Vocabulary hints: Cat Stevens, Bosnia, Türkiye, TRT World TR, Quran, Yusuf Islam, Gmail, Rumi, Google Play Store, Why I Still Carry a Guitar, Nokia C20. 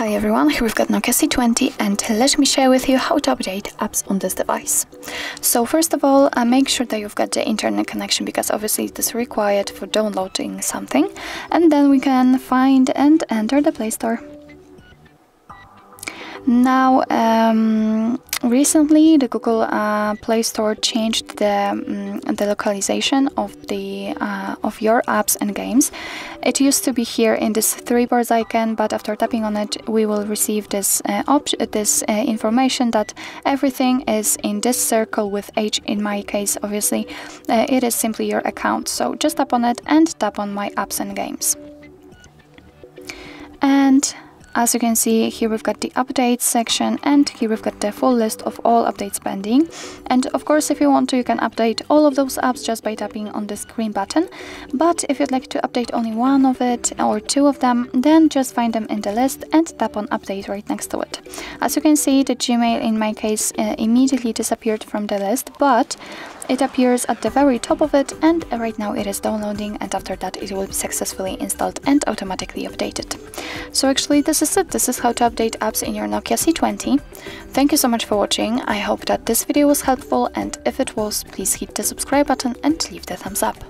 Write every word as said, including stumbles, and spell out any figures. Hi everyone, here we've got Nokia C twenty and let me share with you how to update apps on this device. So first of all, uh, make sure that you've got the internet connection, because obviously it is required for downloading something. And then we can find and enter the Play Store. Now, um, recently the Google uh, Play Store changed the, um, the localization of, the, uh, of your apps and games. It used to be here in this three bars icon, but after tapping on it we will receive this, uh, op this uh, information that everything is in this circle with H. In my case, obviously, uh, it is simply your account. So just tap on it and tap on My Apps and Games. And as you can see, here we've got the updates section, and here we've got the full list of all updates pending. And of course, if you want to, you can update all of those apps just by tapping on this green button. But if you'd like to update only one of it or two of them, then just find them in the list and tap on update right next to it. As you can see, the Gmail in my case uh, immediately disappeared from the list, but it appears at the very top of it, and right now it is downloading, and after that it will be successfully installed and automatically updated. So actually this is it. This is how to update apps in your Nokia C twenty. Thank you so much for watching. I hope that this video was helpful, and if it was, please hit the subscribe button and leave the thumbs up.